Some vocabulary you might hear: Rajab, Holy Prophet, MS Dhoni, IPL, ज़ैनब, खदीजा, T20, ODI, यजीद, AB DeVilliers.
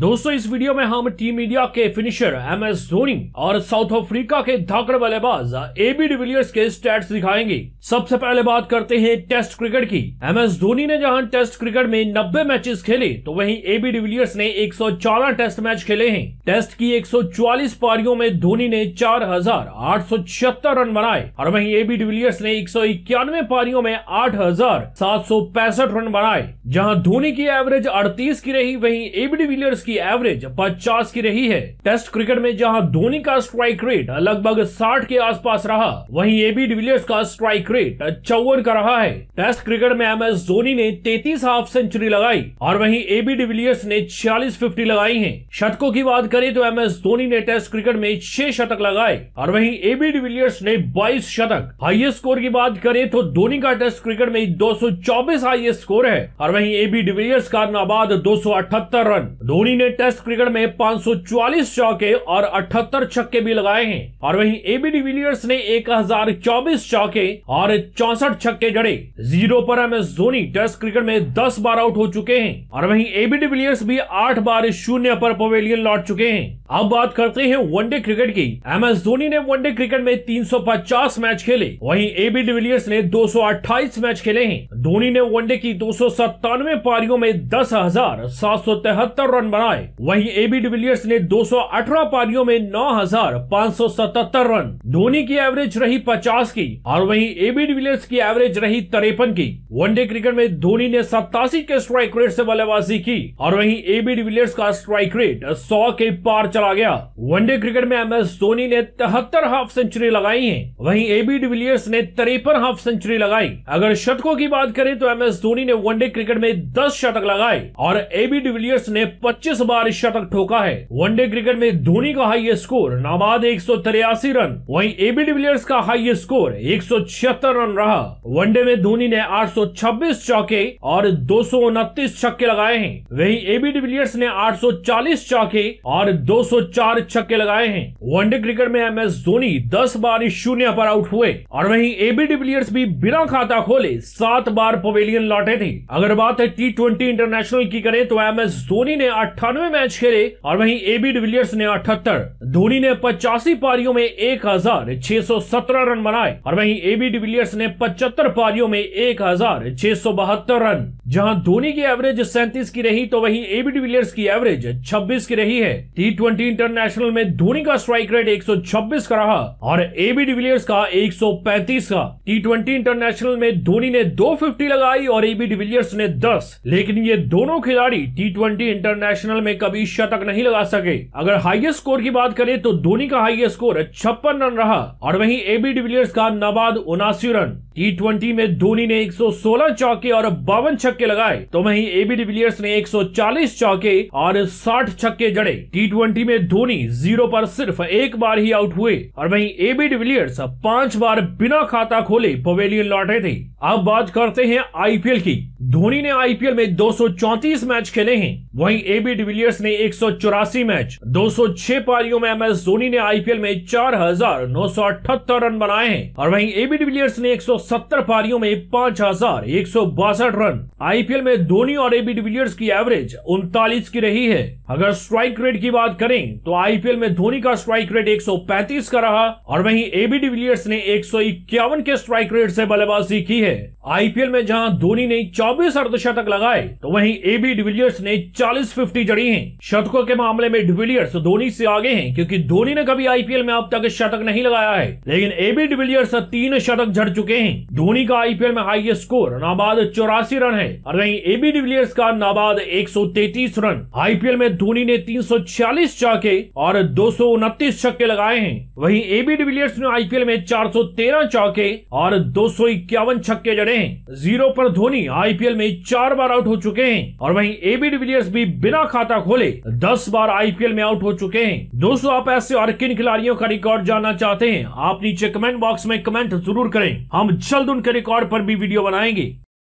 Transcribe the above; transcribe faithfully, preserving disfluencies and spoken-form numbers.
दोस्तों इस वीडियो में हम टीम इंडिया के फिनिशर एमएस धोनी और साउथ अफ्रीका के धाकड़ बल्लेबाज एबी डिविलियर्स के स्टैट्स दिखाएंगे। सबसे पहले बात करते हैं टेस्ट क्रिकेट की। एमएस धोनी ने जहां टेस्ट क्रिकेट में नब्बे मैचेस खेले तो वहीं एबी डिविलियर्स ने एक सौ चौदह टेस्ट मैच खेले हैं। टेस्ट की एक सौ चालीस पारियों में धोनी ने चार हजार आठ सौ छिहत्तर रन बनाए और वहीं एबी डिविलियर्स ने एक सौ इक्यानवे पारियों में आठ हजार सात सौ पैंसठ रन बनाए। जहाँ धोनी की एवरेज अड़तीस की रही वहीं एबी डिविलियर्स की एवरेज पचास की रही है। टेस्ट क्रिकेट में जहां धोनी का स्ट्राइक रेट लगभग साठ के आसपास रहा वहीं एबी डिविलियर्स का स्ट्राइक रेट चौवन का रहा है। टेस्ट क्रिकेट में एमएस धोनी ने तैंतीस हाफ सेंचुरी लगाई और वहीं एबी डिविलियर्स ने छियालीस फिफ्टी लगाई हैं। शतकों की बात करें तो एमएस धोनी ने टेस्ट क्रिकेट में छह शतक लगाए और वहीं एबी डिविलियर्स ने बाईस शतक। हाईएस्ट स्कोर की बात करें तो धोनी का टेस्ट क्रिकेट में दो सौ चौबीस हाईएस्ट स्कोर है और वहीं एबी डिविलियर्स का नाबाद दो सौ अठहत्तर रन। धोनी ने टेस्ट क्रिकेट में पाँच सौ चालीस चौके और अठहत्तर छक्के भी लगाए हैं और वहीं एबी डिविलियर्स ने एक हजार चौबीस चौके और चौसठ छक्के जड़े। जीरो पर एमएस धोनी टेस्ट क्रिकेट में दस बार आउट हो चुके हैं और वहीं एबी डिविलियर्स भी आठ बार शून्य पर पवेलियन लौट चुके हैं। अब बात करते हैं वनडे क्रिकेट की। एमएस धोनी ने वनडे क्रिकेट में तीन सौ पचास मैच खेले वहीं एबी डिविलियर्स ने दो सौ अट्ठाईस मैच खेले हैं। धोनी ने वनडे की दो सौ सत्तानवे पारियों में दस हजार सात सौ तिहत्तर रन बनाए वहीं एबी डिविलियर्स ने दो सौ अठारह पारियों में नौ हजार पाँच सौ सतहत्तर रन। धोनी की एवरेज रही पचास की और वहीं एबी डिविलियर्स की एवरेज रही तिरपन की। वनडे क्रिकेट में धोनी ने सतासी के स्ट्राइक रेट से बल्लेबाजी की और वहीं एबी डिविलियर्स का स्ट्राइक रेट सौ के पार चला गया। वनडे क्रिकेट में एमएस धोनी ने तिहत्तर हाफ सेंचुरी लगाई है वहीं एबी डिविलियर्स ने तिरपन हाफ सेंचुरी लगाई। अगर शतकों की बात करें तो एमएस धोनी ने वनडे क्रिकेट में दस शतक लगाए और एबी डिविलियर्स ने पच्चीस इस बार शतक ठोका है। वनडे क्रिकेट में धोनी का हाईएस्ट स्कोर नाबाद एक सौ तिरासी रन वहीं एबी डिविलियर्स का हाईएस्ट स्कोर एक सौ छिहत्तर रन रहा। वनडे में धोनी ने आठ सौ छब्बीस चौके और दो सौ उनतीस छक्के लगाए हैं वहीं एबी डिविलियर्स ने आठ सौ चालीस चौके और दो सौ चार छक्के लगाए हैं। वनडे क्रिकेट में एमएस धोनी दस बार शून्य पर आउट हुए और वहीं एबी डिविलियर्स भी बिना खाता खोले सात बार पवेलियन लौटे थे। अगर बात है टी ट्वेंटी इंटरनेशनल की करें तो एमएस धोनी ने अट्ठानवे मैच खेले और वहीं एबी डिविलियर्स ने अठहत्तर। धोनी ने पचासी पारियों में एक हजार छह सौ सत्रह रन बनाए और वहीं एबी डिविलियर्स ने पचहत्तर पारियों में एक हजार छह सौ बहत्तर रन। जहां धोनी की एवरेज सैंतीस की रही तो वहीं एबी डिविलियर्स की एवरेज छब्बीस की रही है। टी ट्वेंटी इंटरनेशनल में धोनी का स्ट्राइक रेट एक सौ छब्बीस का रहा और एबी डिविलियर्स का एक सौ पैंतीस का। टी ट्वेंटी इंटरनेशनल में धोनी ने दो फिफ्टी लगाई और एबी डिविलियर्स ने दस, लेकिन ये दोनों खिलाड़ी टी ट्वेंटी इंटरनेशनल में कभी शतक नहीं लगा सके। अगर हाईएस्ट स्कोर की बात करें तो धोनी का हाईएस्ट स्कोर छप्पन रन रहा और वहीं एबी डिविलियर्स का नाबाद उनासी रन। टी ट्वेंटी में धोनी ने एक सौ सोलह चौके और बावन छक्के लगाए तो वहीं एबी डिविलियर्स ने एक सौ चालीस चौके और साठ छक्के जड़े। टी ट्वेंटी में धोनी जीरो पर सिर्फ एक बार ही आउट हुए और वहीं एबी डिविलियर्स पांच बार बिना खाता खोले पवेलियन लौटे थे। अब बात करते हैं आईपीएल की। धोनी ने आईपीएल में दो सौ चौतीस मैच खेले हैं वहीं एबी डिविलियर्स ने एक सौ चौरासी मैच दो सौ छह पारियों में एमएस धोनी ने आईपीएल में चार हजार नौ सौ अठहत्तर रन बनाए हैं और वहीं एबी डिविलियर्स ने एक सौ सत्तर पारियों में पांच हजार एक सौ बासठ रन। आईपीएल में धोनी और एबी डिविलियर्स की एवरेज उनतालीस की रही है। अगर स्ट्राइक रेट की बात करें तो आईपीएल में धोनी का स्ट्राइक रेट एक सौ पैंतीस का रहा और वहीं एबी डिविलियर्स ने एक सौ इक्यावन के स्ट्राइक रेट से बल्लेबाजी की है। आईपीएल में जहां धोनी ने चौबीस अर्धशतक लगाए तो वहीं एबी डिविलियर्स ने चालीस फिफ्टी जड़ी हैं। शतकों के मामले में डिविलियर्स धोनी से आगे हैं क्योंकि धोनी ने कभी आईपीएल में अब तक शतक नहीं लगाया है, लेकिन एबी डिविलियर्स तीन शतक जड़ चुके हैं। धोनी का आईपीएल में हाईएस्ट स्कोर नाबाद चौरासी रन है और वहीं एबी डिविलियर्स का नाबाद एक सौ तैतीस रन। आईपीएल में धोनी ने तीन सौ छियालीस चौके और दो सौ उनतीस छक्के लगाए हैं, वहीं एबी डिविलियर्स ने आईपीएल में चार सौ तेरह चौके और दो सौ इक्यावन छक्के जड़े हैं। जीरो पर धोनी आईपीएल में चार बार आउट हो चुके हैं और वहीं एबी डिविलियर्स भी बिना खाता खोले दस बार आईपीएल में आउट हो चुके हैं। दोस्तों आप ऐसे और किन खिलाड़ियों का रिकॉर्ड जानना चाहते हैं आप नीचे कमेंट बॉक्स में कमेंट जरूर करें। हम जल्द उनके रिकॉर्ड पर भी वीडियो बनाएंगे।